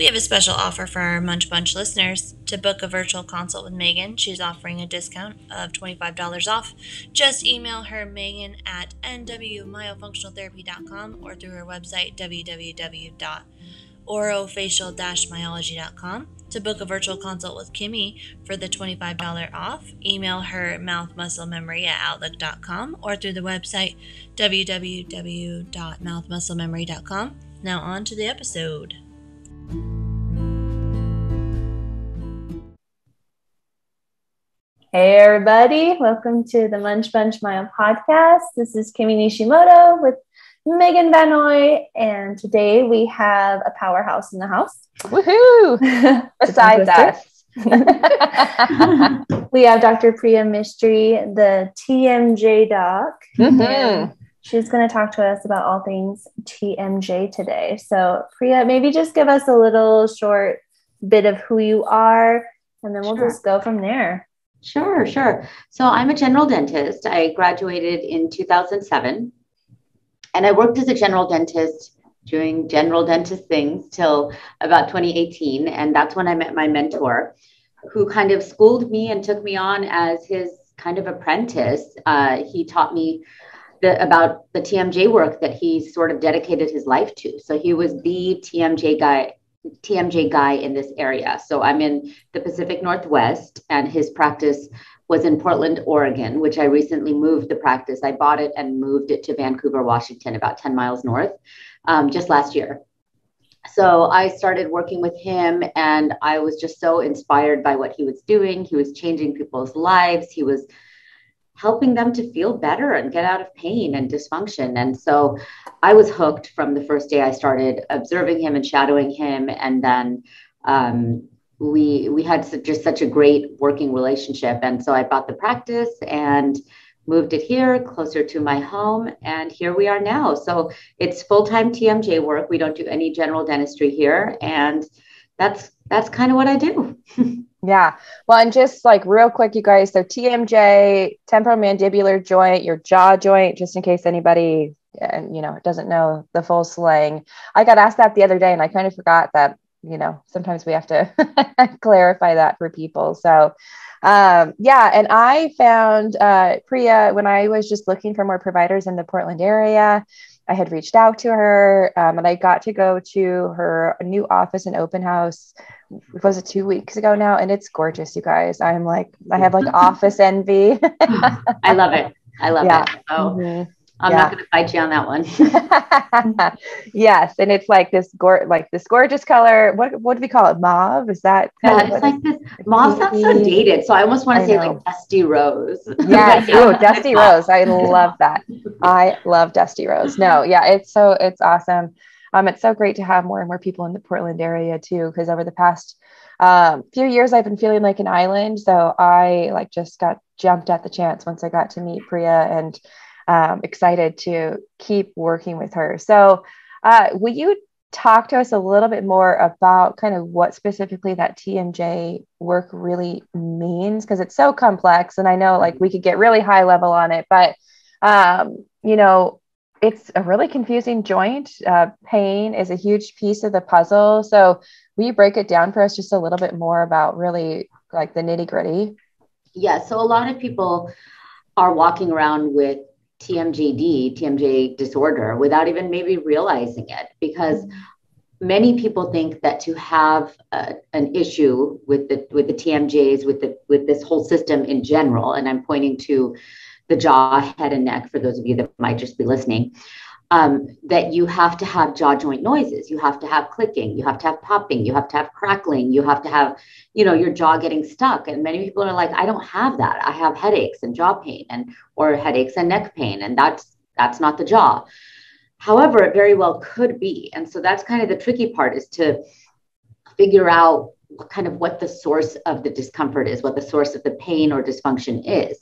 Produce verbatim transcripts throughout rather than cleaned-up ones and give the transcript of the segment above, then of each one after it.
We have a special offer for our Munch Bunch listeners. To book a virtual consult with Megan, she's offering a discount of twenty-five dollars off. Just email her Megan at n w myofunctional therapy dot com or through her website w w w dot orofacial dash myology dot com. To book a virtual consult with Kimi for the twenty-five dollars off, email her Mouth Muscle Memory at outlook dot com or through the website w w w dot mouth muscle memory dot com. Now on to the episode. Hey everybody, welcome to the Munch Bunch Mile podcast. This is Kimi Nishimoto with Megan Vanoy, and today we have a powerhouse in the house. Woohoo! Besides us, we have Doctor Priya Mistry, the T M J Doc. Mm-hmm. She's going to talk to us about all things T M J today. So, Priya, maybe just give us a little short bit of who you are, and then we'll sure. just go from there. Sure, sure. So I'm a general dentist. I graduated in two thousand seven, and I worked as a general dentist doing general dentist things till about twenty eighteen. And that's when I met my mentor, who kind of schooled me and took me on as his kind of apprentice. Uh, he taught me the, about the T M J work that he sort of dedicated his life to. So he was the T M J guy. T M J guy in this area. So I'm in the Pacific Northwest, and his practice was in Portland, Oregon, which I recently moved the practice. I bought it and moved it to Vancouver, Washington, about ten miles north, um, just last year. So I started working with him, and I was just so inspired by what he was doing. He was changing people's lives. He was helping them to feel better and get out of pain and dysfunction. And so I was hooked from the first day I started observing him and shadowing him. And then um, we we had such, just such a great working relationship. And so I bought the practice and moved it here closer to my home. And here we are now. So it's full-time T M J work. We don't do any general dentistry here. And that's that's kind of what I do. Yeah. Well, and just like real quick, you guys, so T M J, temporomandibular joint, your jaw joint, just in case anybody, you know, doesn't know the full slang. I got asked that the other day, and I kind of forgot that, you know, sometimes we have to clarify that for people. So, um, yeah. And I found uh, Priya when I was just looking for more providers in the Portland area. I had reached out to her, um, and I got to go to her new office and open house. Was it two weeks ago now? And it's gorgeous, you guys. I'm like, I have like office envy. I love it. I love yeah. it. Oh, mm-hmm. I'm yeah. not going to fight you on that one. Yes. And it's like this, gor- like this gorgeous color. What, what do we call it? Mauve? Is that? Yeah, it's like this. Mauve sounds so dated. So I almost want to say like dusty rose. Yeah. Oh, dusty rose. I love that. I love dusty rose. No. Yeah. It's so, it's awesome. Um, it's so great to have more and more people in the Portland area too. Cause over the past um, few years, I've been feeling like an island. So I like just got jumped at the chance once I got to meet Priya, and Um, excited to keep working with her. So uh, will you talk to us a little bit more about kind of what specifically that T M J work really means? Because it's so complex, and I know like we could get really high level on it, but um, you know, it's a really confusing joint. Uh, pain is a huge piece of the puzzle. So will you break it down for us just a little bit more about really like the nitty gritty? Yeah. So a lot of people are walking around with T M J D, T M J disorder, without even maybe realizing it, because many people think that to have a, an issue with the with the T M Js, with the with this whole system in general, and I'm pointing to the jaw, head, and neck for those of you that might just be listening, um, that you have to have jaw joint noises, you have to have clicking, you have to have popping, you have to have crackling, you have to have, you know, your jaw getting stuck. And many people are like, I don't have that. I have headaches and jaw pain, and or headaches and neck pain. And that's, that's not the jaw. However, it very well could be. And so that's kind of the tricky part, is to figure out kind of what the source of the discomfort is, what the source of the pain or dysfunction is.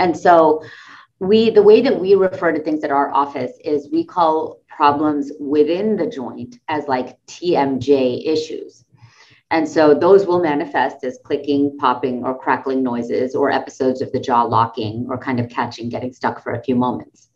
And so we, the way that we refer to things at our office is we call problems within the joint as like T M J issues. And so those will manifest as clicking, popping, or crackling noises, or episodes of the jaw locking, or kind of catching, getting stuck for a few moments.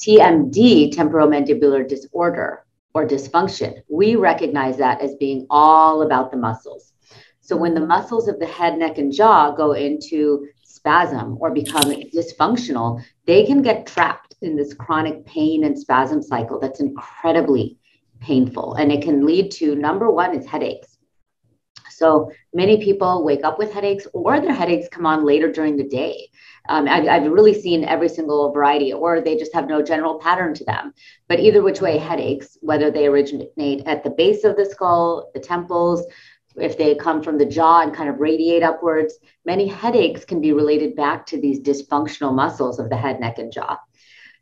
T M D, temporomandibular disorder, or dysfunction. We recognize that as being all about the muscles. So when the muscles of the head, neck, and jaw go into spasm or become dysfunctional, they can get trapped in this chronic pain and spasm cycle that's incredibly painful. And it can lead to, number one, is headaches. So many people wake up with headaches, or their headaches come on later during the day. Um, I've, I've really seen every single variety, or they just have no general pattern to them. But either which way, headaches, whether they originate at the base of the skull, the temples, if they come from the jaw and kind of radiate upwards, many headaches can be related back to these dysfunctional muscles of the head, neck, and jaw.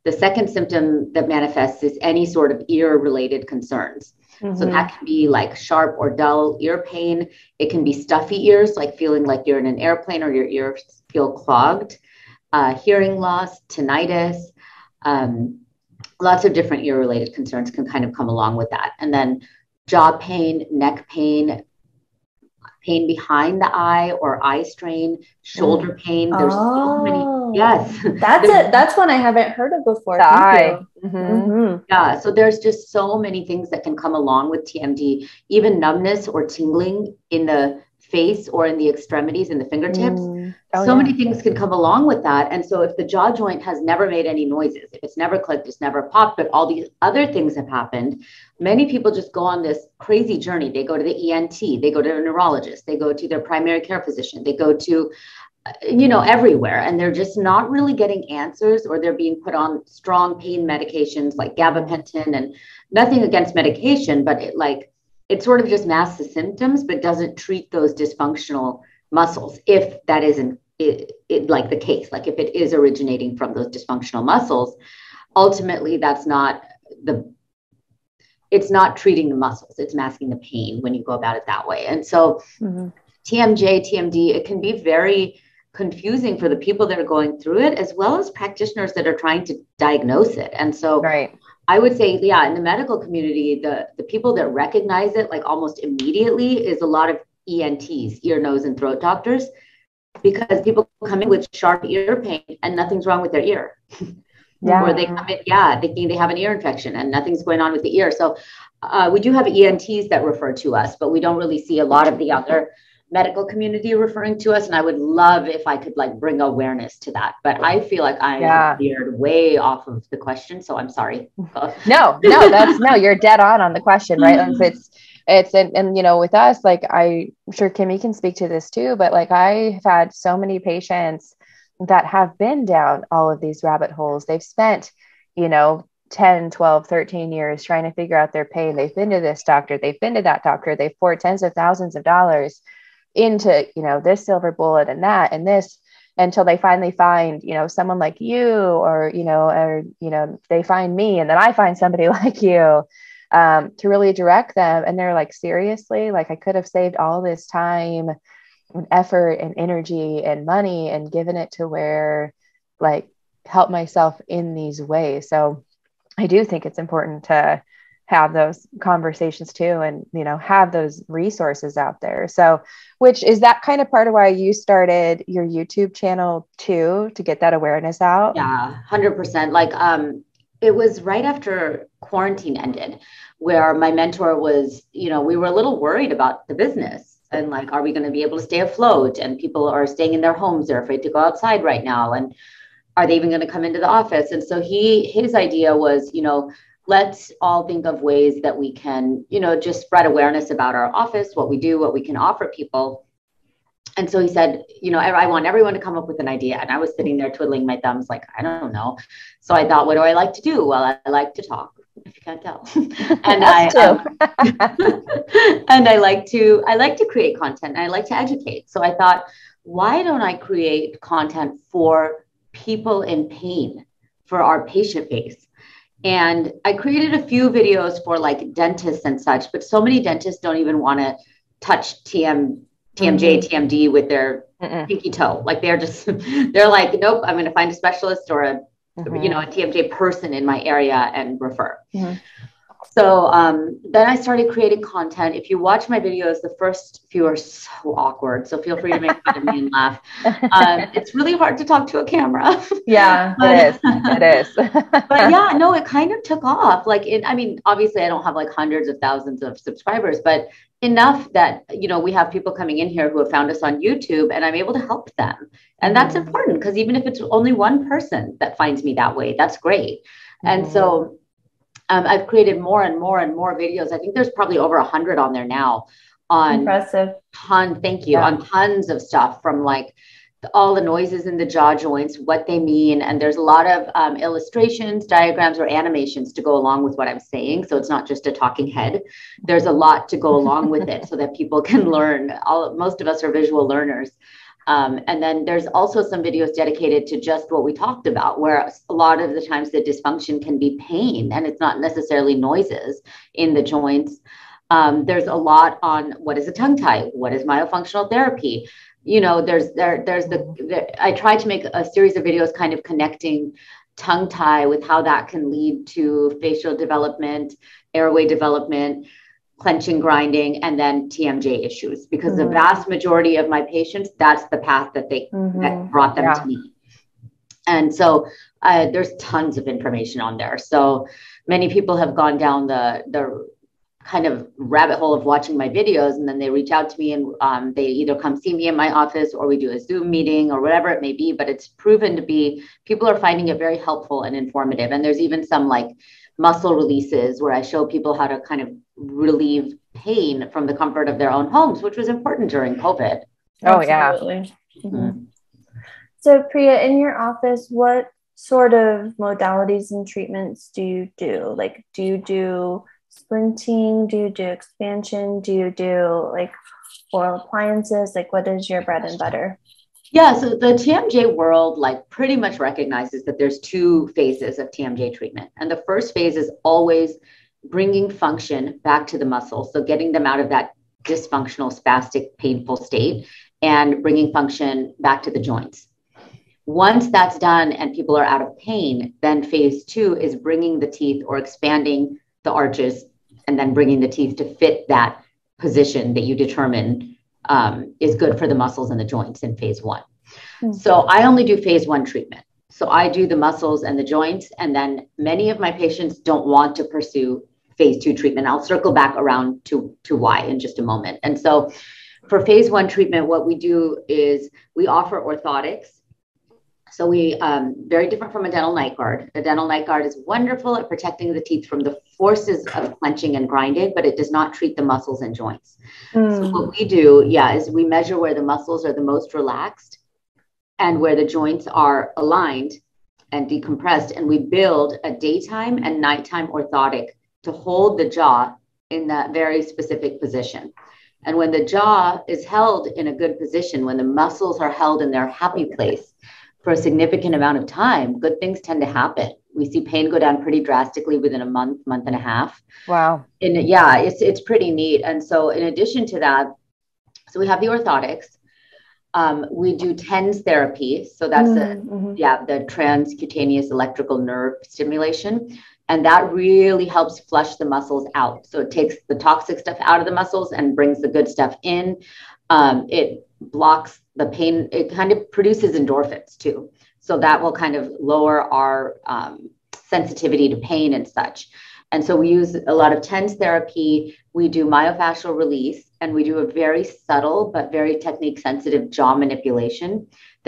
The second symptom that manifests is any sort of ear-related concerns. Mm-hmm. So that can be like sharp or dull ear pain. It can be stuffy ears, like feeling like you're in an airplane or your ears feel clogged, uh, hearing loss, tinnitus, um, lots of different ear-related concerns can kind of come along with that. And then jaw pain, neck pain, pain behind the eye or eye strain, shoulder pain. There's oh, so many. Yes. That's it. That's one I haven't heard of before. The eye. Mm-hmm. Mm-hmm. Yeah. So there's just so many things that can come along with T M D, even numbness or tingling in the face or in the extremities, in the fingertips. Mm. Oh, so yeah. many things can come along with that. And so if the jaw joint has never made any noises, if it's never clicked, it's never popped, but all these other things have happened, many people just go on this crazy journey. They go to the E N T, they go to a neurologist, they go to their primary care physician, they go to, you know, everywhere. And they're just not really getting answers, or they're being put on strong pain medications like gabapentin, and nothing against medication, but it like, it sort of just masks the symptoms, but doesn't treat those dysfunctional muscles. If that isn't it, it, like the case, like if it is originating from those dysfunctional muscles, ultimately that's not the, it's not treating the muscles. It's masking the pain when you go about it that way. And so mm-hmm. T M J, T M D, it can be very confusing for the people that are going through it, as well as practitioners that are trying to diagnose it. And so right. I would say, yeah, in the medical community, the, the people that recognize it like almost immediately is a lot of E N Ts, ear, nose, and throat doctors, because people come in with sharp ear pain and nothing's wrong with their ear. Yeah. Or they come in, yeah, thinking they have an ear infection and nothing's going on with the ear. So uh, we do have E N Ts that refer to us, but we don't really see a lot of the other medical community referring to us. And I would love if I could like bring awareness to that, but I feel like I'm yeah. veered way off of the question. So I'm sorry. no, no, that's no, you're dead on on the question, right? Mm-hmm. And it's, it's, and, and, you know, with us, like, I'm sure Kimi can speak to this too, but like, I've had so many patients that have been down all of these rabbit holes. They've spent, you know, ten, twelve, thirteen years trying to figure out their pain. They've been to this doctor, they've been to that doctor, they've poured tens of thousands of dollars into, you know, this silver bullet and that, and this, until they finally find, you know, someone like you, or, you know, or, you know, they find me, and then I find somebody like you, um, to really direct them. And they're like, seriously, like I could have saved all this time and effort and energy and money and given it to where like help myself in these ways. So I do think it's important to have those conversations too, and, you know, have those resources out there. So, which is that kind of part of why you started your YouTube channel too, to get that awareness out? Yeah, one hundred percent. Like, um, it was right after quarantine ended where my mentor was, you know, we were a little worried about the business and like, are we going to be able to stay afloat? And people are staying in their homes. They're afraid to go outside right now. And are they even going to come into the office? And so he, his idea was, you know, let's all think of ways that we can, you know, just spread awareness about our office, what we do, what we can offer people. And so he said, you know, I want everyone to come up with an idea. And I was sitting there twiddling my thumbs, like, I don't know. So I thought, what do I like to do? Well, I, I like to talk, if you can't tell. And I, I and I like to, I like to create content, and I like to educate. So I thought, why don't I create content for people in pain, for our patient base? And I created a few videos for like dentists and such, but so many dentists don't even want to touch T M, T M J, T M D with their Mm-mm. pinky toe. Like they're just, they're like, nope, I'm going to find a specialist or a, mm-hmm. you know, a T M J person in my area and refer. Mm-hmm. So um, then I started creating content. If you watch my videos, the first few are so awkward. So feel free to make fun of me and laugh. Um, it's really hard to talk to a camera. Yeah, but, it is. It is. But yeah, no, it kind of took off. Like, it, I mean, obviously I don't have like hundreds of thousands of subscribers, but enough that, you know, we have people coming in here who have found us on YouTube and I'm able to help them. And that's important because even if it's only one person that finds me that way, that's great. And so Um, I've created more and more and more videos. I think there's probably over a hundred on there now on impressive ton, thank you, yeah. on tons of stuff from like all the noises in the jaw joints, what they mean. And there's a lot of um, illustrations, diagrams, or animations to go along with what I'm saying. So it's not just a talking head. There's a lot to go along with it so that people can learn. All, most of us are visual learners. Um, and then there's also some videos dedicated to just what we talked about, where a lot of the times the dysfunction can be pain and it's not necessarily noises in the joints. Um, there's a lot on what is a tongue tie? What is myofunctional therapy? You know, there's, there, there's the, the, I try to make a series of videos kind of connecting tongue tie with how that can lead to facial development, airway development, clenching, grinding, and then T M J issues, because mm-hmm. the vast majority of my patients, that's the path that they mm-hmm. that brought them yeah. to me. And so uh, there's tons of information on there. So many people have gone down the, the kind of rabbit hole of watching my videos. And then they reach out to me and um, they either come see me in my office or we do a Zoom meeting or whatever it may be, but it's proven to be, people are finding it very helpful and informative. And there's even some like muscle releases where I show people how to kind of relieve pain from the comfort of their own homes, which was important during COVID. Oh, absolutely. Yeah. Mm-hmm. So Priya, in your office, what sort of modalities and treatments do you do? Like, do you do splinting? Do you do expansion? Do you do like oral appliances? Like, what is your bread and butter? Yeah, so the T M J world like pretty much recognizes that there's two phases of T M J treatment. And the first phase is always bringing function back to the muscles. So getting them out of that dysfunctional, spastic, painful state and bringing function back to the joints. Once that's done and people are out of pain, then phase two is bringing the teeth or expanding the arches and then bringing the teeth to fit that position that you determine Um, is good for the muscles and the joints in phase one. Mm-hmm. So I only do phase one treatment. So I do the muscles and the joints. And then many of my patients don't want to pursue phase two treatment. I'll circle back around to, to why in just a moment. And so for phase one treatment, what we do is we offer orthotics. So we, um, very different from a dental night guard. A dental night guard is wonderful at protecting the teeth from the forces of clenching and grinding, but it does not treat the muscles and joints. Mm. So what we do, yeah, is we measure where the muscles are the most relaxed and where the joints are aligned and decompressed. And we build a daytime and nighttime orthotic to hold the jaw in that very specific position. And when the jaw is held in a good position, when the muscles are held in their happy place for a significant amount of time, good things tend to happen. We see pain go down pretty drastically within a month, month and a half. Wow. And yeah, it's, it's pretty neat. And so in addition to that, so we have the orthotics, um, we do T E N S therapy. So that's mm-hmm. a, yeah, the transcutaneous electrical nerve stimulation. And that really helps flush the muscles out. So it takes the toxic stuff out of the muscles and brings the good stuff in. Um, it blocks the pain. It kind of produces endorphins too. So that will kind of lower our um, sensitivity to pain and such. And so we use a lot of T E N S therapy. We do myofascial release and we do a very subtle, but very technique sensitive jaw manipulation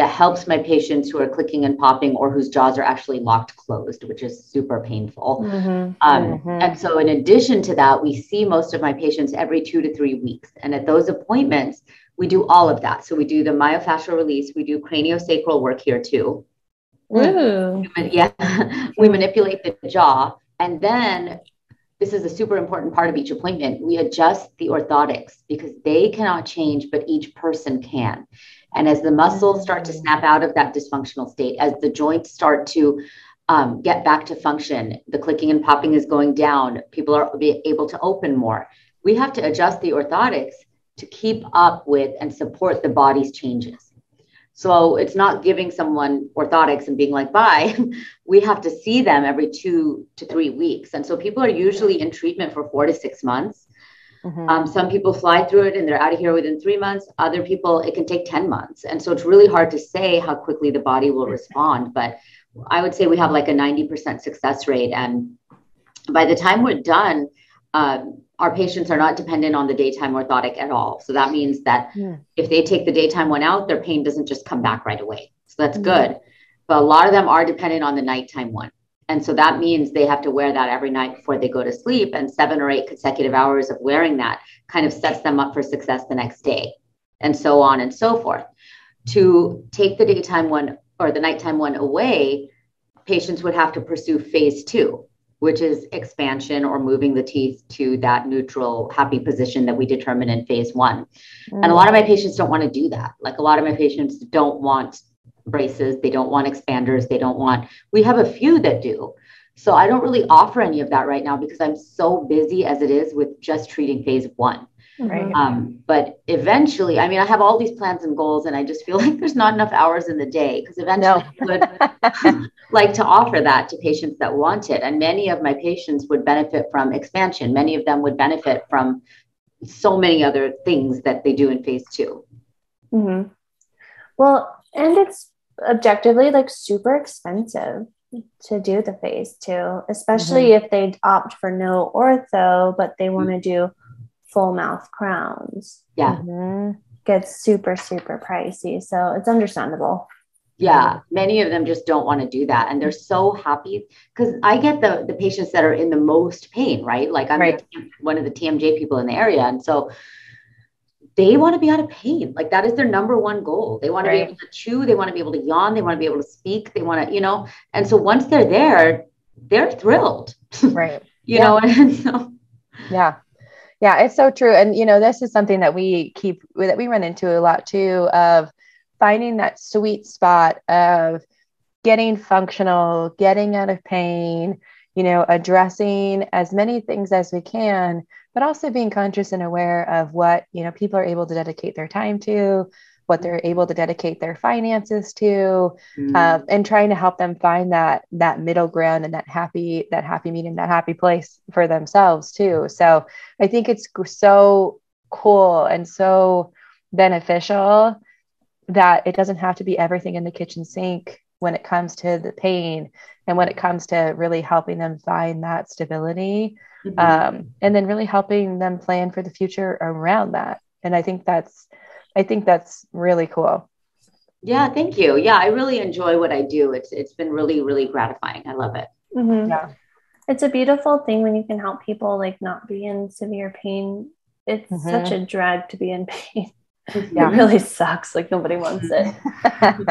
that helps my patients who are clicking and popping or whose jaws are actually locked closed, which is super painful. Mm-hmm. Um, mm-hmm. And so in addition to that, we see most of my patients every two to three weeks. And at those appointments, we do all of that. So we do the myofascial release. We do craniosacral work here too. Ooh. Yeah. We manipulate the jaw. And then this is a super important part of each appointment. We adjust the orthotics because they cannot change, but each person can. And as the muscles start to snap out of that dysfunctional state, as the joints start to um, get back to function, the clicking and popping is going down. People are able to open more. We have to adjust the orthotics to keep up with and support the body's changes. So it's not giving someone orthotics and being like, bye. We have to see them every two to three weeks. And so people are usually in treatment for four to six months. Mm-hmm. Um, some people fly through it and they're out of here within three months. Other people, it can take ten months. And so it's really hard to say how quickly the body will respond. But I would say we have like a ninety percent success rate. And by the time we're done, um, our patients are not dependent on the daytime orthotic at all. So that means that yeah. if they take the daytime one out, their pain doesn't just come back right away. So that's mm-hmm. good. But a lot of them are dependent on the nighttime one. And so that means they have to wear that every night before they go to sleep, and seven or eight consecutive hours of wearing that kind of sets them up for success the next day, and so on and so forth. To take the daytime one or the nighttime one away, patients would have to pursue phase two, which is expansion or moving the teeth to that neutral, happy position that we determine in phase one. Mm. And a lot of my patients don't want to do that. Like a lot of my patients don't want braces. They don't want expanders. They don't want, we have a few that do. So I don't really offer any of that right now because I'm so busy as it is with just treating phase one. Right. Um, but eventually, I mean, I have all these plans and goals, and I just feel like there's not enough hours in the day because eventually no. I would like to offer that to patients that want it. And many of my patients would benefit from expansion. Many of them would benefit from so many other things that they do in phase two. Mm-hmm. Well, and it's objectively like super expensive to do the phase two, especially mm-hmm. if they opt for no ortho, but they want to mm-hmm. do full mouth crowns. Yeah. Mm-hmm. Gets super, super pricey. So it's understandable. Yeah. Many of them just don't want to do that. And they're so happy because I get the, the patients that are in the most pain, right? Like I'm right. one of the T M J people in the area. And so they want to be out of pain. Like that is their number one goal. They want to right. be able to chew. They want to be able to yawn. They want to be able to speak. They want to, you know, and so once they're there, they're thrilled. Right. you yeah. know, and so. Yeah. Yeah, it's so true. And, you know, this is something that we keep, that we run into a lot too, of finding that sweet spot of getting functional, getting out of pain, you know, addressing as many things as we can, but also being conscious and aware of what, you know, people are able to dedicate their time to, what they're able to dedicate their finances to, mm. um, and trying to help them find that, that middle ground and that happy, that happy medium, that happy place for themselves too. So I think it's so cool and so beneficial that it doesn't have to be everything in the kitchen sink when it comes to the pain and when it comes to really helping them find that stability, mm-hmm. um, and then really helping them plan for the future around that. And I think that's, I think that's really cool. Yeah. Thank you. Yeah. I really enjoy what I do. It's, it's been really, really gratifying. I love it. Mm-hmm. Yeah. It's a beautiful thing when you can help people like not be in severe pain. It's mm-hmm. such a drag to be in pain. Yeah. It really sucks. Like nobody wants it.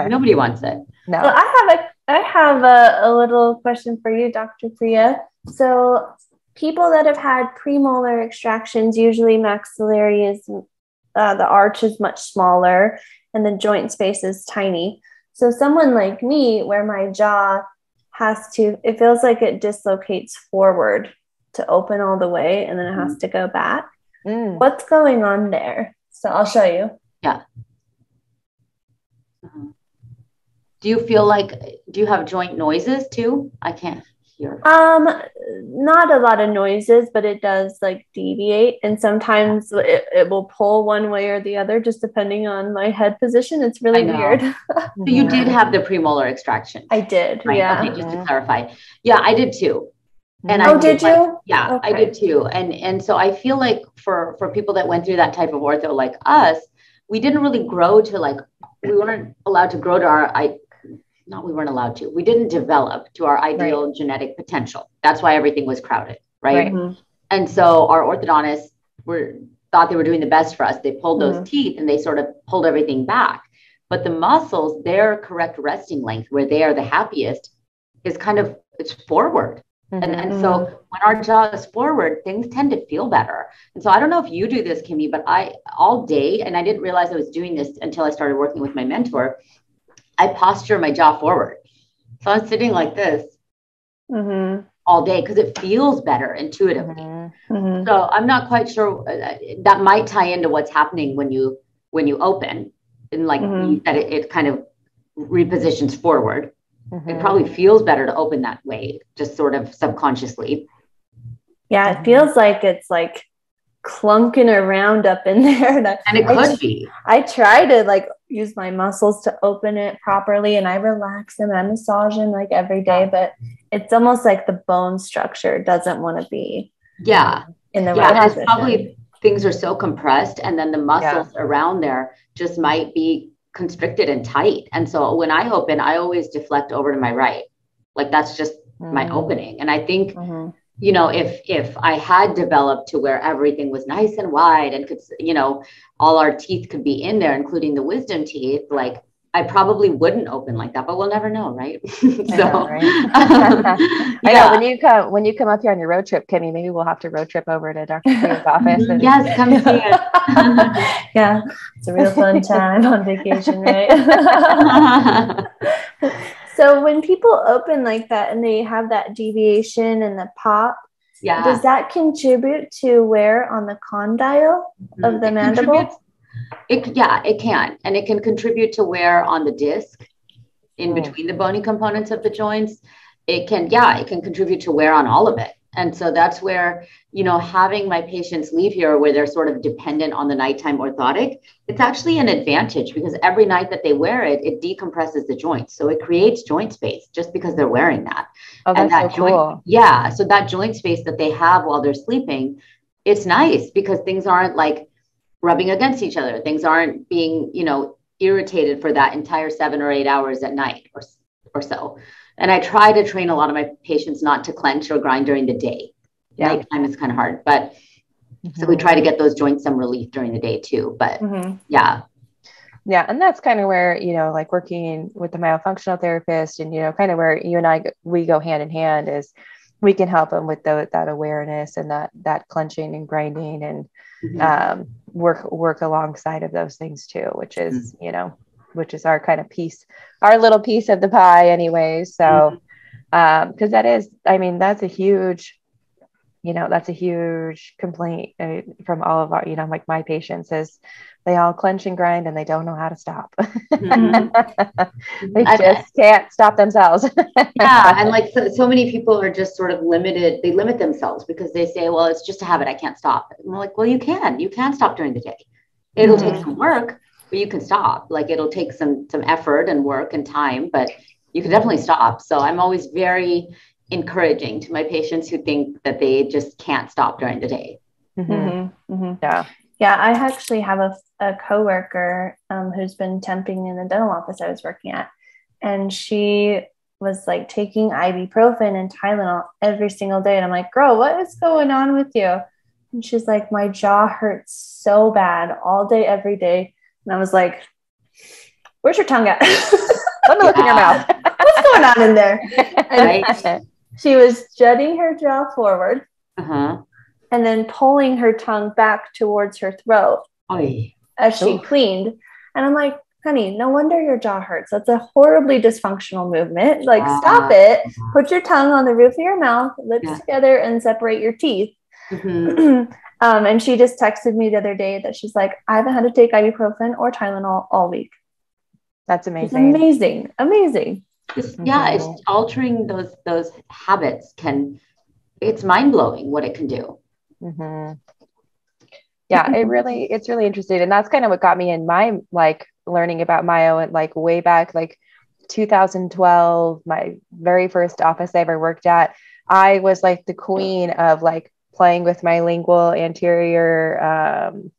Nobody wants it. No. Well, I have a, I have a, a little question for you, Doctor Priya. So people that have had premolar extractions, usually maxillary is Uh, the arch is much smaller and the joint space is tiny. So someone like me, where my jaw has to, it feels like it dislocates forward to open all the way and then it has to go back. Mm. What's going on there? So I'll show you. Yeah. Do you feel like, do you have joint noises too? I can't hear. Um, not a lot of noises, but it does like deviate. And sometimes it, it will pull one way or the other, just depending on my head position. It's really weird. So you did have the premolar extraction. I did. Right? Yeah. Okay, just to clarify. Yeah, I did too. And oh, I did, did you? Like, yeah, okay. I did too. And, and so I feel like for, for people that went through that type of ortho, like us, we didn't really grow to like, we weren't allowed to grow to our, I, not we weren't allowed to, we didn't develop to our ideal right. genetic potential. That's why everything was crowded, right? right. And so our orthodontists were thought they were doing the best for us. They pulled mm-hmm. those teeth and they sort of pulled everything back. But the muscles, their correct resting length, where they are the happiest, is kind of, it's forward. Mm-hmm. And, and so when our jaw is forward, things tend to feel better. And so I don't know if you do this, Kimi, but I, all day, and I didn't realize I was doing this until I started working with my mentor, I posture my jaw forward. So I'm sitting like this mm-hmm. all day because it feels better intuitively. Mm-hmm. So I'm not quite sure, that might tie into what's happening when you, when you open, and like mm-hmm. that it, it kind of repositions forward. Mm-hmm. It probably feels better to open that way, just sort of subconsciously. Yeah, it feels like it's like clunking around up in there. And, I, and it could I, be. I try to like use my muscles to open it properly, and I relax them and I massage them like every day, but it's almost like the bone structure doesn't want to be yeah. in the yeah, right position. Probably things are so compressed, and then the muscles yeah. around there just might be constricted and tight. And so when I open, I always deflect over to my right. Like that's just mm-hmm. my opening. And I think, mm-hmm. you know, if, if I had developed to where everything was nice and wide and could, you know, all our teeth could be in there, including the wisdom teeth, like I probably wouldn't open like that, but we'll never know. Right. so, know, right? um, I yeah. know when you come, when you come up here on your road trip, Kimmy, maybe we'll have to road trip over to Doctor Priya's office. And yes. Come see us. Yeah. It's a real fun time on vacation, right? So when people open like that and they have that deviation and the pop, yeah. does that contribute to wear on the condyle mm-hmm. of the it mandible? It, yeah, it can. And it can contribute to wear on the disc in mm. between the bony components of the joints. It can, yeah, it can contribute to wear on all of it. And so that's where, you know, having my patients leave here where they're sort of dependent on the nighttime orthotic, it's actually an advantage because every night that they wear it, it decompresses the joints. So it creates joint space just because they're wearing that. Oh, that's and that so joint, cool. Yeah. So that joint space that they have while they're sleeping, it's nice because things aren't like rubbing against each other. Things aren't being, you know, irritated for that entire seven or eight hours at night or, or so. And I try to train a lot of my patients not to clench or grind during the day. Yeah. Nighttime is kind of hard, but mm-hmm. so we try to get those joints some relief during the day too, but mm-hmm. yeah. Yeah. And that's kind of where, you know, like working with the myofunctional therapist and, you know, kind of where you and I, we go hand in hand is we can help them with the, that awareness and that, that clenching and grinding and, mm-hmm. um, work, work alongside of those things too, which is, mm-hmm. you know, which is our kind of piece, our little piece of the pie anyway. So, mm-hmm. um, cause that is, I mean, that's a huge, you know, that's a huge complaint uh, from all of our, you know, like my patients is they all clench and grind and they don't know how to stop. Mm-hmm. They I, just can't stop themselves. Yeah. And like, so, so many people are just sort of limited. They limit themselves because they say, well, it's just a habit. I can't stop. And we're like, well, you can, you can stop during the day. It'll mm-hmm. take some work, but you can stop. Like it'll take some, some effort and work and time, but you can definitely stop. So I'm always very encouraging to my patients who think that they just can't stop during the day. Mm-hmm. Mm-hmm. Yeah. Yeah. I actually have a, a coworker um, who's been temping in the dental office I was working at, and she was like taking ibuprofen and Tylenol every single day. And I'm like, girl, what is going on with you? And she's like, my jaw hurts so bad all day, every day. And I was like, where's your tongue at? Let me look yeah. in your mouth. What's going on in there? And right. she was jutting her jaw forward uh-huh. and then pulling her tongue back towards her throat Oy. As she Ooh. Cleaned. And I'm like, honey, no wonder your jaw hurts. That's a horribly dysfunctional movement. Like, uh-huh. stop it. Put your tongue on the roof of your mouth, lips yeah. together, and separate your teeth. Mm-hmm. Um, and she just texted me the other day that she's like, I haven't had to take ibuprofen or Tylenol all week. That's amazing. It's amazing. Amazing. It's, yeah. It's altering those, those habits can, it's mind blowing what it can do. Mm-hmm. Yeah. It really, it's really interesting. And that's kind of what got me in my, like learning about myo and like way back, like two thousand twelve, my very first office I ever worked at, I was like the queen of like playing with my lingual anterior um,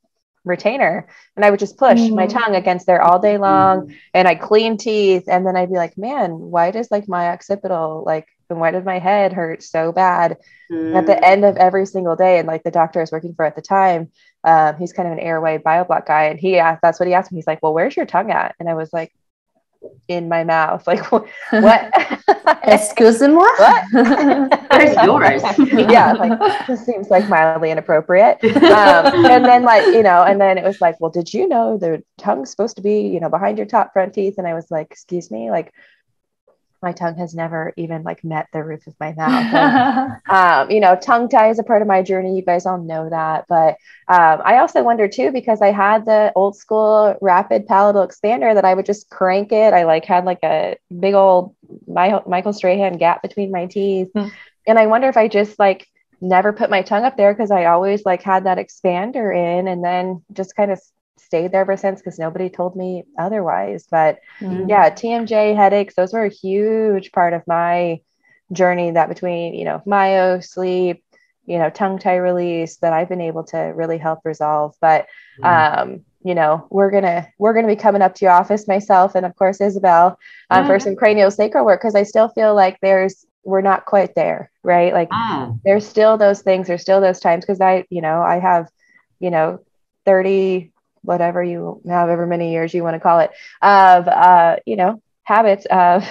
retainer. And I would just push mm. my tongue against there all day long. Mm. And I clean teeth. And then I'd be like, man, why does like my occipital, like, and why did my head hurt so bad mm. at the end of every single day? And like the doctor I was working for at the time, uh, he's kind of an airway bioblock guy. And he asked, that's what he asked me. He's like, well, where's your tongue at? And I was like, in my mouth. Like what? Excuse me? What? There's yours. Yeah. Like, this seems like mildly inappropriate. Um, and then like, you know, and then it was like, well, did you know the tongue's supposed to be, you know, behind your top front teeth? And I was like, excuse me, like my tongue has never even like met the roof of my mouth. And, um, you know, tongue tie is a part of my journey. You guys all know that. But um, I also wonder too, because I had the old school rapid palatal expander that I would just crank it. I like had like a big old my, Michael Strahan gap between my teeth. Mm. And I wonder if I just like never put my tongue up there because I always like had that expander in and then just kind of stayed there ever since because nobody told me otherwise. But mm. yeah, T M J headaches, those were a huge part of my journey, that between, you know, myo, sleep, you know, tongue tie release that I've been able to really help resolve. But, mm. um, you know, we're going to, we're going to be coming up to your office, myself. And of course, Isabel, um, mm. for some craniosacral work, because I still feel like there's, we're not quite there, right? Like mm. there's still those things, there's still those times. Cause I, you know, I have, you know, thirty whatever you however many years you want to call it of, uh, you know, habits of,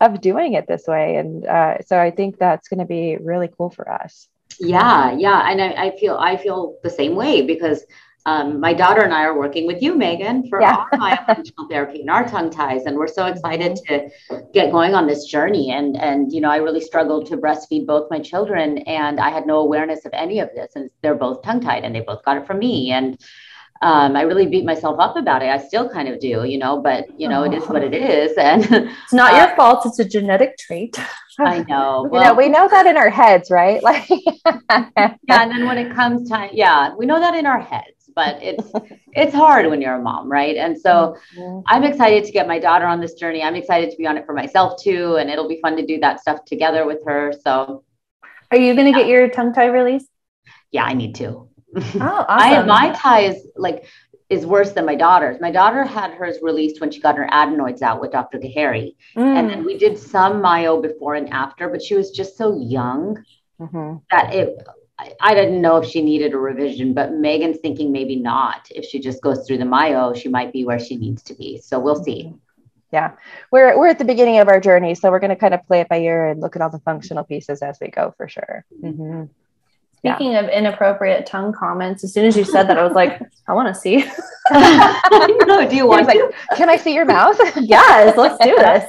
of doing it this way. And, uh, so I think that's going to be really cool for us. Yeah. Yeah. And I, I feel, I feel the same way because, um, my daughter and I are working with you, Megan, for yeah. our myofunctional therapy and our tongue ties. And we're so excited to get going on this journey. And, and, you know, I really struggled to breastfeed both my children and I had no awareness of any of this, and they're both tongue tied and they both got it from me. And, Um, I really beat myself up about it. I still kind of do, you know, but you know, it is what it is. And it's not uh, your fault. It's a genetic trait. I know. Well, you know, we know that in our heads, right? Like, yeah. And then when it comes time, yeah, we know that in our heads, but it's, it's hard when you're a mom. Right. And so mm-hmm. I'm excited to get my daughter on this journey. I'm excited to be on it for myself too. And it'll be fun to do that stuff together with her. So are you going to yeah. get your tongue tie released? Yeah, I need to. Oh, awesome. I, my tie is like, is worse than my daughter's. My daughter had hers released when she got her adenoids out with Doctor Gahari. Mm. And then we did some myo before and after, but she was just so young mm-hmm. that it, I, I didn't know if she needed a revision, but Megan's thinking maybe not. If she just goes through the myo, she might be where she needs to be. So we'll see. Yeah. We're, we're at the beginning of our journey. So we're going to kind of play it by ear and look at all the functional pieces as we go for sure. Mm-hmm. Speaking yeah. of inappropriate tongue comments, as soon as you said that, I was like, I want to see. No, do you want to? Like, can I see your mouth? Yes, let's do this.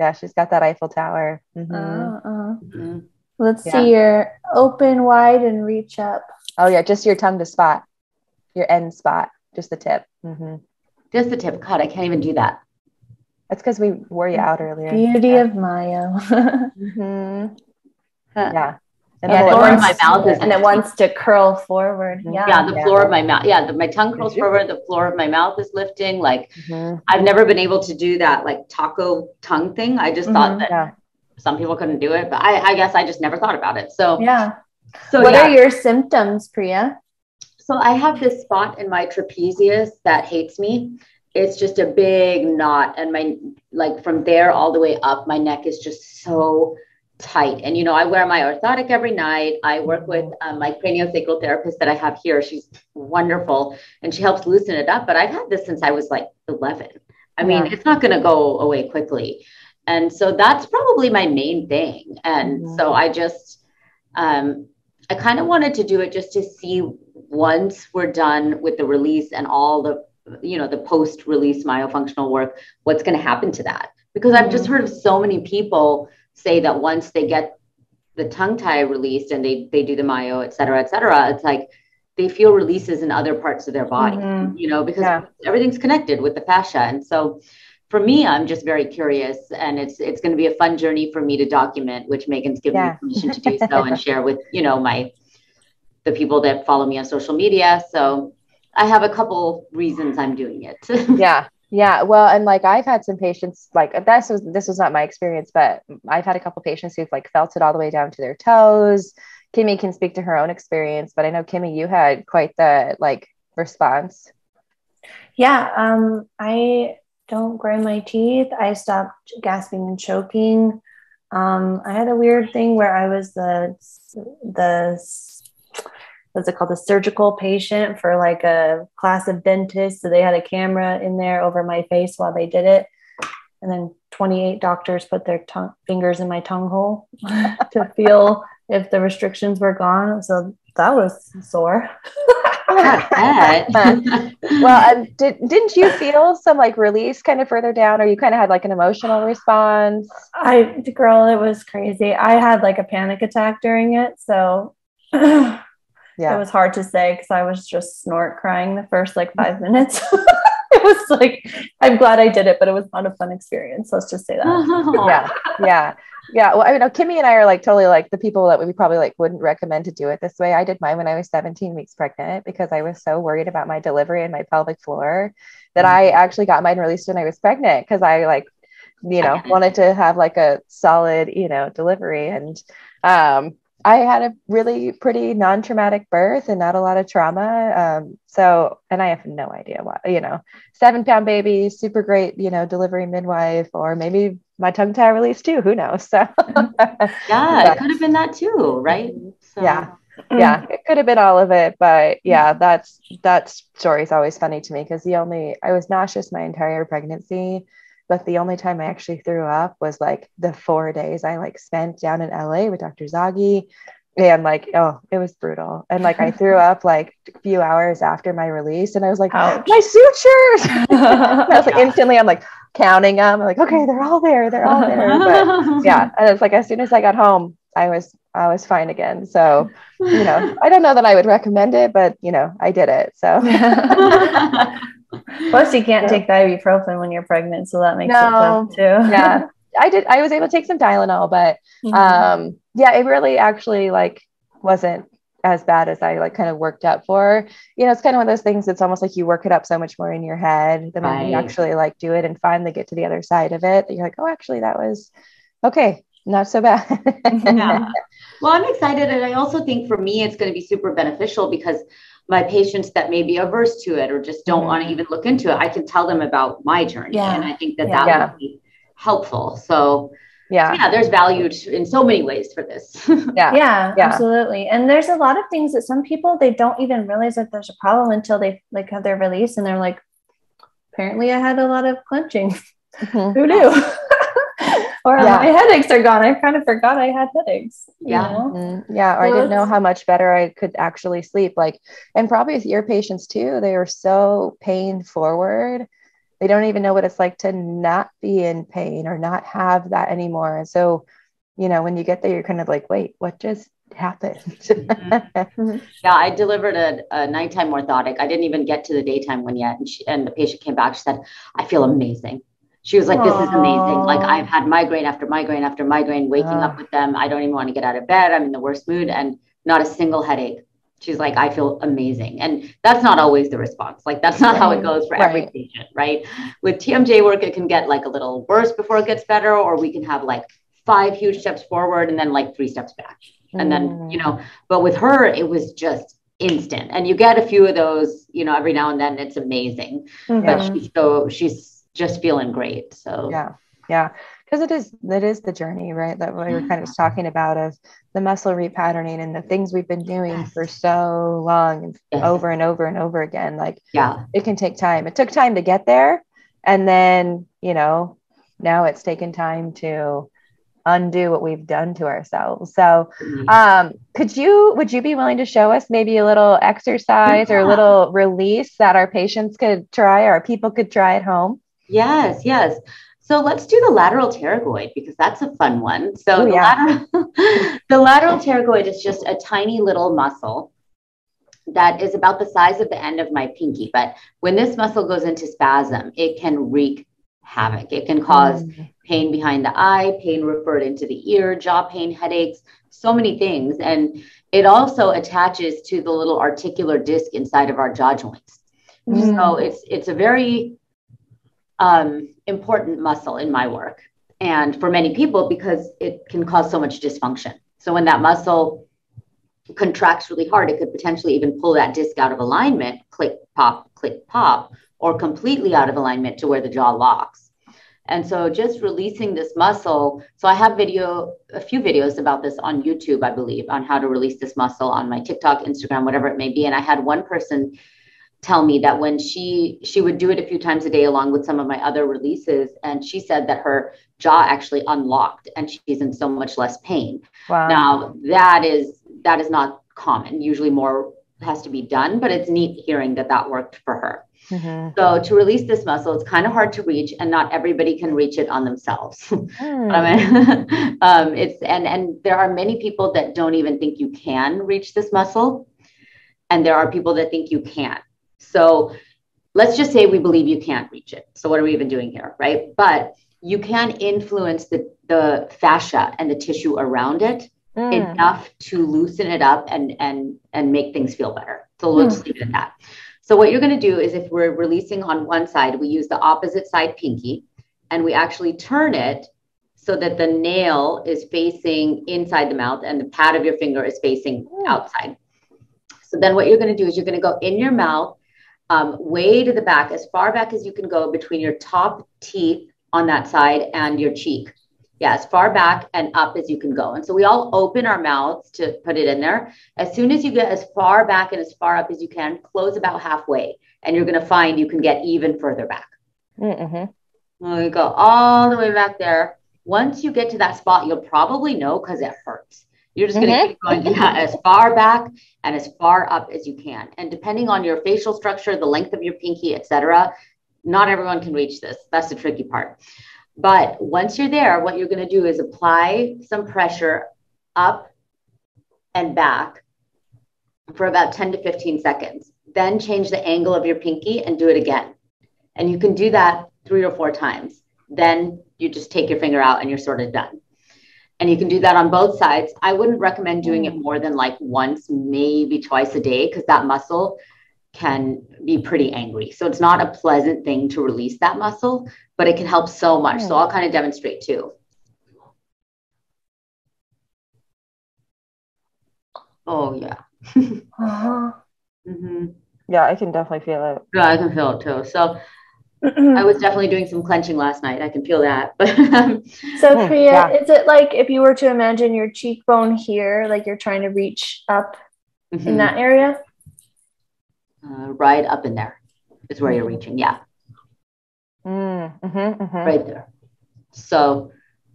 Yeah, she's got that Eiffel Tower. Mm-hmm. Uh, uh. Mm-hmm. Let's yeah. see your open wide and reach up. Oh, yeah, just your tongue to spot, your end spot, just the tip. Mm-hmm. Just the tip. God, I can't even do that. That's because we wore you out earlier. Beauty yeah. of Maya. Mm-hmm. Huh. Yeah. And, yeah, the floor of my mouth is, and it wants to curl forward. Yeah. Yeah, the yeah. floor of my mouth. Yeah. The, my tongue curls forward. The floor of my mouth is lifting. Like mm-hmm. I've never been able to do that, like taco tongue thing. I just mm-hmm. thought that yeah. some people couldn't do it, but I, I guess I just never thought about it. So, yeah. So what yeah. are your symptoms, Priya? So I have this spot in my trapezius that hates me. It's just a big knot. And my, like from there all the way up, my neck is just so tight. And, you know, I wear my orthotic every night. I work with um, my craniosacral therapist that I have here. She's wonderful and she helps loosen it up. But I've had this since I was like eleven. I mean, yeah. it's not going to go away quickly. And so that's probably my main thing. And mm-hmm. so I just, um, I kind of wanted to do it just to see once we're done with the release and all the, you know, the post-release myofunctional work, what's going to happen to that? Because I've just heard of so many people say that once they get the tongue tie released and they, they do the myo, et cetera, et cetera, it's like they feel releases in other parts of their body, mm-hmm. you know, because yeah. everything's connected with the fascia. And so for me, I'm just very curious and it's, it's going to be a fun journey for me to document, which Megan's given yeah. me permission to do so and share with, you know, my, the people that follow me on social media. So I have a couple reasons I'm doing it. Yeah. Yeah. Well, and like, I've had some patients like this was, this was not my experience, but I've had a couple patients who've like felt it all the way down to their toes. Kimi can speak to her own experience, but I know Kimi, you had quite the like response. Yeah. Um, I don't grind my teeth. I stopped gasping and choking. Um, I had a weird thing where I was the, the, what's it called? The surgical patient for like a class of dentists. So they had a camera in there over my face while they did it. And then twenty-eight doctors put their tongue fingers in my tongue hole to feel if the restrictions were gone. So that was sore. that. Well, um, did, didn't you feel some like release kind of further down, or you kind of had like an emotional response? I, girl, it was crazy. I had like a panic attack during it. So yeah, it was hard to say, cause I was just snort crying the first like five minutes. It was like, I'm glad I did it, but it was not a fun experience. Let's just say that. Oh. Yeah. Yeah. Yeah. Well, I know Kimi and I are like totally like the people that we probably like wouldn't recommend to do it this way. I did mine when I was seventeen weeks pregnant because I was so worried about my delivery and my pelvic floor that mm-hmm. I actually got mine released when I was pregnant. Cause I like, you know, wanted to have like a solid, you know, delivery. And, um, I had a really pretty non-traumatic birth and not a lot of trauma. Um, so, and I have no idea why, you know, seven pound baby, super great, you know, delivery midwife, or maybe my tongue tie release too. Who knows? So yeah, but, it could have been that too. Right. So. Yeah. Yeah. It could have been all of it, but yeah, that's, that story is always funny to me because the only, I was nauseous my entire pregnancy. But the only time I actually threw up was like the four days I like spent down in L A with Doctor Zaghi, and like, oh, it was brutal. And like, I threw up like a few hours after my release and I was like, ouch. My sutures. I was like, instantly I'm like counting them. I'm like, okay, they're all there. They're all there. But yeah. And it's like, as soon as I got home, I was, I was fine again. So, you know, I don't know that I would recommend it, but you know, I did it. So plus you can't yeah. take the ibuprofen when you're pregnant. So that makes no. it tough too. Yeah. I did. I was able to take some Tylenol, but, mm-hmm. um, yeah, it really actually like wasn't as bad as I like kind of worked up for, you know. It's kind of one of those things. It's almost like you work it up so much more in your head than right. when you actually like do it and finally get to the other side of it. You're like, oh, actually that was okay. Not so bad. Yeah. Well, I'm excited. And I also think for me, it's going to be super beneficial because my patients that may be averse to it or just don't mm-hmm. want to even look into it, I can tell them about my journey. Yeah. And I think that yeah. that yeah. would be helpful. So yeah. yeah, there's value in so many ways for this. Yeah. yeah, yeah, absolutely. And there's a lot of things that some people, they don't even realize that there's a problem until they like have their release. And they're like, apparently I had a lot of clenching. Mm-hmm. Who knew? Or yeah. my headaches are gone. I kind of forgot I had headaches. Yeah. Mm-hmm. Yeah. Or so I didn't know how much better I could actually sleep. Like, and probably with your patients too, they are so pain forward. They don't even know what it's like to not be in pain or not have that anymore. And so, you know, when you get there, you're kind of like, wait, what just happened? Mm-hmm. Yeah. I delivered a, a nighttime orthotic. I didn't even get to the daytime one yet. And, she, and the patient came back, she said, I feel amazing. She was like, this is amazing. Like I've had migraine after migraine after migraine, waking uh, up with them. I don't even want to get out of bed. I'm in the worst mood and not a single headache. She's like, I feel amazing. And that's not always the response. Like that's not right. how it goes for right. every patient, right? With T M J work, it can get like a little worse before it gets better, or we can have like five huge steps forward and then like three steps back. And mm. then, you know, but with her, it was just instant. And you get a few of those, you know, every now and then. It's amazing. Mm-hmm. But she's so, she's, just feeling great. So yeah. Yeah. Cause it is, that is the journey, right? That we were kind of talking about of the muscle repatterning and the things we've been doing yes. for so long and yes. over and over and over again. Like, yeah, it can take time. It took time to get there. And then, you know, now it's taken time to undo what we've done to ourselves. So, um, could you, would you be willing to show us maybe a little exercise yeah. or a little release that our patients could try, or people could try at home? Yes, yes. So let's do the lateral pterygoid because that's a fun one. So Ooh, the, yeah. lateral, the lateral pterygoid is just a tiny little muscle that is about the size of the end of my pinky. But when this muscle goes into spasm, it can wreak havoc. It can cause pain behind the eye, pain referred into the ear, jaw pain, headaches, so many things. And it also attaches to the little articular disc inside of our jaw joints. Mm. So it's it's a very... Um, important muscle in my work and for many people because it can cause so much dysfunction. So when that muscle contracts really hard, it could potentially even pull that disc out of alignment, click, pop, click, pop, or completely out of alignment to where the jaw locks. And so just releasing this muscle. So I have video, a few videos about this on YouTube, I believe, on how to release this muscle on my TikTok, Instagram, whatever it may be. And I had one person tell me that when she, she would do it a few times a day along with some of my other releases. And she said that her jaw actually unlocked and she's in so much less pain. Wow. Now that is, that is not common. Usually more has to be done, but it's neat hearing that that worked for her. Mm-hmm. So to release this muscle, it's kind of hard to reach, and not everybody can reach it on themselves. Mm. I mean, um, it's and and there are many people that don't even think you can reach this muscle, and there are people that think you can. So let's just say we believe you can't reach it. So what are we even doing here, right? But you can influence the the fascia and the tissue around it mm. enough to loosen it up and and and make things feel better. So let's mm. leave it at that. So what you're going to do is, if we're releasing on one side, we use the opposite side pinky, and we actually turn it so that the nail is facing inside the mouth and the pad of your finger is facing outside. So then what you're going to do is you're going to go in your mouth, um, way to the back, as far back as you can go between your top teeth on that side and your cheek. Yeah, as far back and up as you can go. And so we all open our mouths to put it in there. As soon as you get as far back and as far up as you can, close about halfway, and you're going to find you can get even further back. Mm-hmm. Well, you go all the way back there. Once you get to that spot, you'll probably know because it hurts. You're just going to mm-hmm. keep going yeah, as far back and as far up as you can. And depending on your facial structure, the length of your pinky, et cetera, not everyone can reach this. That's the tricky part. But once you're there, what you're going to do is apply some pressure up and back for about ten to fifteen seconds. Then change the angle of your pinky and do it again. And you can do that three or four times. Then you just take your finger out and you're sort of done. And you can do that on both sides. I wouldn't recommend doing it more than like once, maybe twice a day, because that muscle can be pretty angry. So it's not a pleasant thing to release that muscle, but it can help so much. So I'll kind of demonstrate too. Oh yeah. uh-huh. mm-hmm. Yeah, I can definitely feel it. Yeah, I can feel it too. So I was definitely doing some clenching last night. I can feel that. But so Priya, yeah. is it like if you were to imagine your cheekbone here, like you're trying to reach up mm-hmm. in that area? Uh, right up in there is where you're reaching. Yeah. Mm, mm-hmm, mm-hmm. Right there. So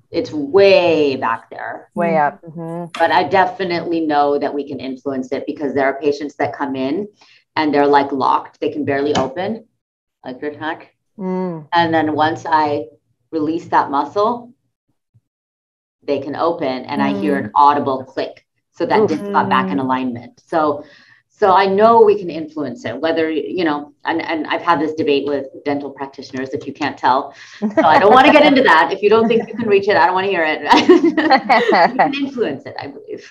it's way back there. Way up. Mm-hmm. But I definitely know that we can influence it, because there are patients that come in and they're like locked. They can barely open, like your neck. Mm. And then once I release that muscle, they can open, and mm. I hear an audible click. So that Ooh. Disc got back in alignment. So So I know we can influence it, whether, you know, and, and I've had this debate with dental practitioners, if you can't tell. So I don't want to get into that. If you don't think you can reach it, I don't want to hear it. You can influence it, I believe.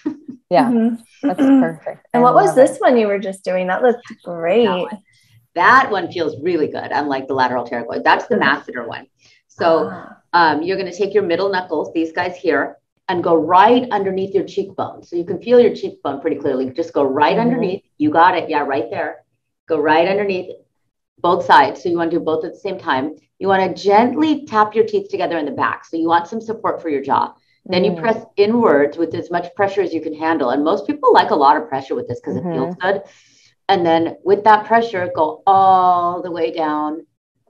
Yeah, mm-hmm. that's perfect. And I what was this it. one you were just doing? That looked great. That one, that one feels really good, unlike the lateral pterygoid. That's the masseter one. So um, you're going to take your middle knuckles, these guys here, and go right underneath your cheekbone. So you can feel your cheekbone pretty clearly. Just go right mm-hmm. underneath. You got it. Yeah, right there. Go right underneath both sides. So you want to do both at the same time. You want to gently tap your teeth together in the back. So you want some support for your jaw. Mm-hmm. Then you press inwards with as much pressure as you can handle. And most people like a lot of pressure with this because mm-hmm. it feels good. And then with that pressure, go all the way down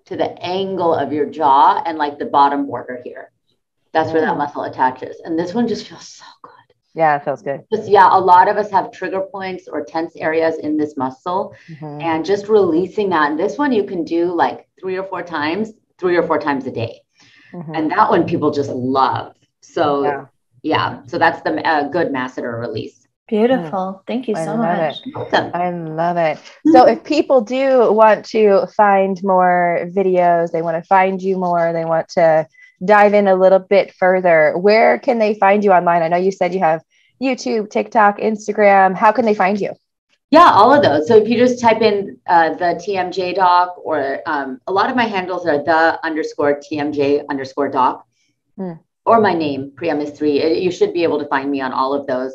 to the angle of your jaw and like the bottom border here. That's where that muscle attaches. And this one just feels so good. Yeah, it feels good. Just, yeah, a lot of us have trigger points or tense areas in this muscle. Mm-hmm. And just releasing that. And this one you can do like three or four times, three or four times a day. Mm-hmm. And that one people just love. So, yeah. yeah so that's the uh, good masseter release. Beautiful. Thank you I so much. Awesome. I love it. So if people do want to find more videos, they want to find you more, they want to dive in a little bit further, where can they find you online? I know you said you have YouTube, TikTok, Instagram. How can they find you? Yeah, all of those. So if you just type in uh, the T M J doc, or um, a lot of my handles are the underscore TMJ underscore doc hmm. or my name, Priya Mistry. You should be able to find me on all of those.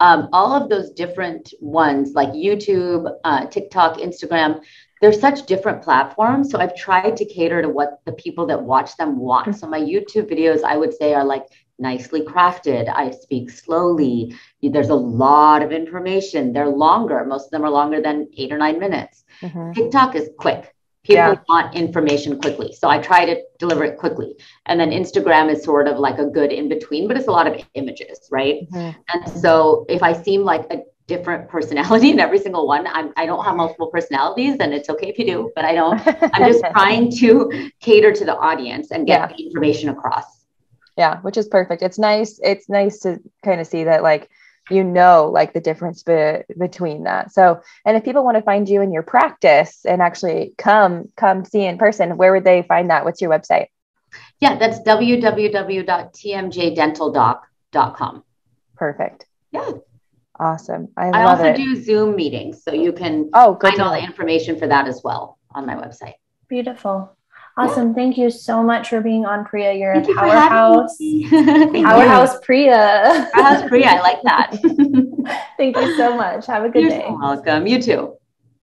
Um, all of those different ones like YouTube, uh, TikTok, Instagram, they're such different platforms. So I've tried to cater to what the people that watch them want. So my YouTube videos, I would say, are like nicely crafted. I speak slowly. There's a lot of information. They're longer. Most of them are longer than eight or nine minutes. Mm-hmm. TikTok is quick. People yeah. want information quickly. So I try to deliver it quickly. And then Instagram is sort of like a good in between, but it's a lot of images, right? Mm-hmm. And so if I seem like a different personality in every single one. I'm, I don't have multiple personalities, and it's okay if you do, but I don't. I'm just trying to cater to the audience and get yeah. the information across. Yeah, which is perfect. It's nice. It's nice to kind of see that, like, you know, like the difference be- between that. So, and if people want to find you in your practice and actually come, come see in person, where would they find that? What's your website? Yeah, that's w w w dot t m j dental doc dot com. Perfect. Yeah. Awesome. I, I love also it. do Zoom meetings, so you can oh, find all the information for that as well on my website. Beautiful. Awesome. Yeah. Thank you so much for being on, Priya. You're Thank a powerhouse. You powerhouse you. Priya. Powerhouse Priya. I like that. Thank you so much. Have a good You're day. You're so welcome. You too.